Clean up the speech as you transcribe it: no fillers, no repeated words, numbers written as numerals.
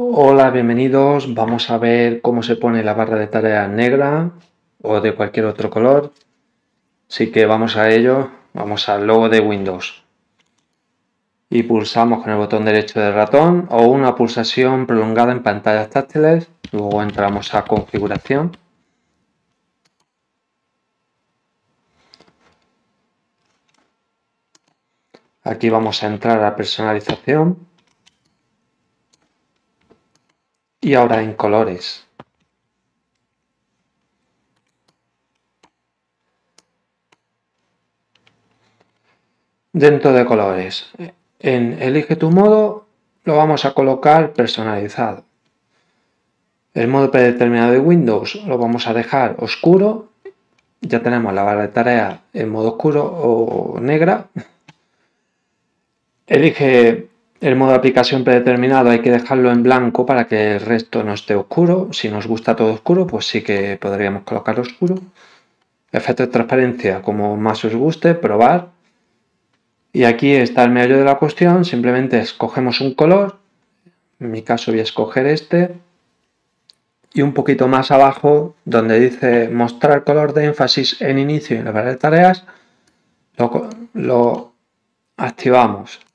Hola, bienvenidos. Vamos a ver cómo se pone la barra de tareas negra o de cualquier otro color. Así que vamos a ello. Vamos al logo de Windows y pulsamos con el botón derecho del ratón o una pulsación prolongada en pantallas táctiles. Luego entramos a configuración. Aquí vamos a entrar a personalización. Y ahora en colores. Dentro de colores, en elige tu modo, lo vamos a colocar personalizado. El modo predeterminado de Windows lo vamos a dejar oscuro. Ya tenemos la barra de tarea en modo oscuro o negra. Elige el modo de aplicación predeterminado, hay que dejarlo en blanco para que el resto no esté oscuro. Si nos gusta todo oscuro, pues sí que podríamos colocar oscuro. Efecto de transparencia, como más os guste, probar. Y aquí está el meollo de la cuestión, simplemente escogemos un color. En mi caso voy a escoger este. Y un poquito más abajo, donde dice mostrar color de énfasis en inicio y en la barra de tareas, lo activamos.